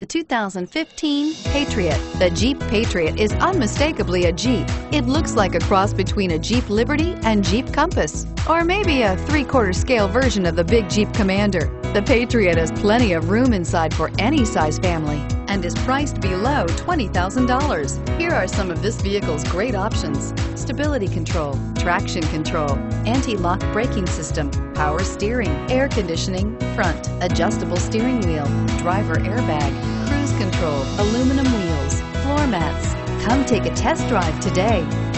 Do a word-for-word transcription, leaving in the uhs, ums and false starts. The two thousand fifteen Patriot. The Jeep Patriot is unmistakably a Jeep. It looks like a cross between a Jeep Liberty and Jeep Compass, or maybe a three-quarter scale version of the big Jeep Commander. The Patriot has plenty of room inside for any size family and is priced below twenty thousand dollars. Here are some of this vehicle's great options: stability control, traction control, anti-lock braking system, power steering, air conditioning, front adjustable steering wheel, driver airbag, cruise control, aluminum wheels, floor mats. Come take a test drive today.